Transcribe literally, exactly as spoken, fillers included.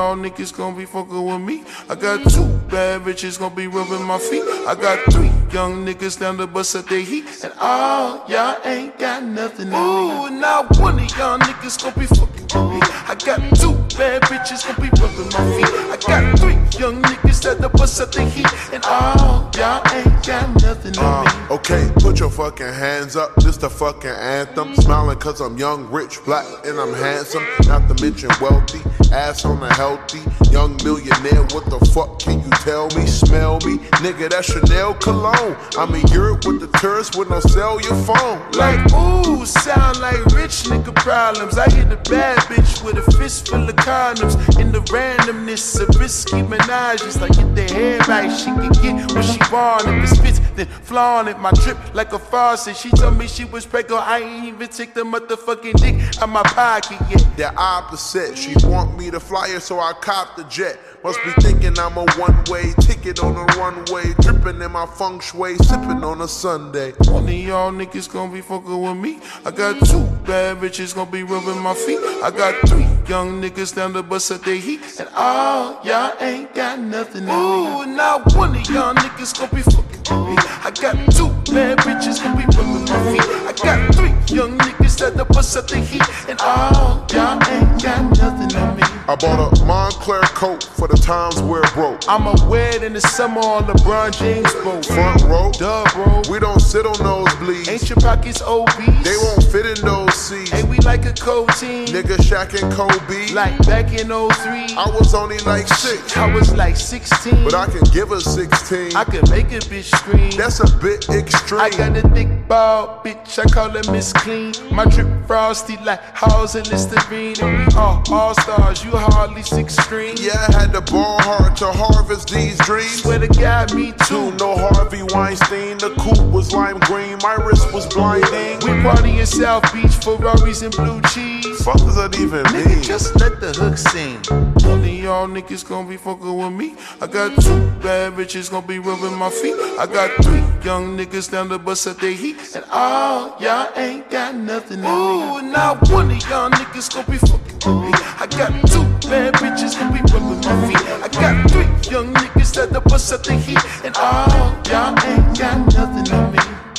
y'all niggas gon' be fucking with me. I got two bad bitches gon' be rubbing my feet. I got three young niggas down the bus at they heat. And all y'all ain't got nothing to me. Ooh, not one of y'all niggas gon' be fucking with me. I got two bad bitches gon' be rubbing my feet. I got three young niggas down the bus at they heat. And all y'all ain't got nothing to uh, me. Okay, put your fucking hands up, this the fucking anthem. Smiling cause I'm young, rich, black, and I'm handsome. Not to mention wealthy, ass on a healthy young millionaire, what the fuck can you tell me? Smell me, nigga, that's Chanel cologne. I'm in Europe with the tourists with no cell your phone. Like, ooh, sound like rich nigga problems. I hit a bad bitch with a fistful of condoms. In the randomness of risky menages. Like, get the hair right, she can get what she want. If it fits, then flaunt it. My drip like a faucet. She told me she was pregnant, I ain't even take the motherfucking dick out my pocket yet. They're opposite, she want me to fly her, so I cop the jet. Must be thinking I'm a one-way ticket on the runway. Dripping in my feng shui, sipping on a Sunday. One of y'all niggas gon' be fucking with me. I got two bad bitches gon' be rubbing my feet. I got three young niggas down the bus at they heat. And all y'all ain't got nothing to Ooh, me. Not one of y'all niggas gon' be fucking with me. I got two bad bitches gon' be rubbing my feet. I got three young niggas down the bus at they heat. And all y'all ain't got nothing on me. I bought a Montclair coat for the times where it broke. I'm a wed in the summer on LeBron James boat. Front row, duh bro, we don't sit on nosebleeds. Ain't your pockets obese, they won't fit in those seats. Ain't we like a co-team, nigga Shaq and Kobe. Like back in oh three, I was only like six. I was like sixteen, but I can give her sixteen. I can make a bitch scream, that's a bit extreme. I got a thick ball, bitch, I call her Miss Clean. My drip frosty like Halls and Listerine. And we all all-stars, you hardly six string. Yeah, I had to ball hard to harvest these dreams. Swear to God, me too. No Harvey Weinstein, the coupe was lime green, my wrist was blinding. We party in South Beach, Ferraris and blue cheese. Fuck does that even mean? Nigga, just let the hook sing. One of y'all niggas gon' be fucking with me. I got two bad bitches gon' be rubbing my feet. I got three young niggas down the bus at they heat. And all y'all ain't got nothing on me. Ooh, not one of y'all niggas gon' be fucking with me. I got two bad bitches gon' be rubbing my feet. I got three young niggas that the bus at the heat. And all y'all ain't got nothing on me.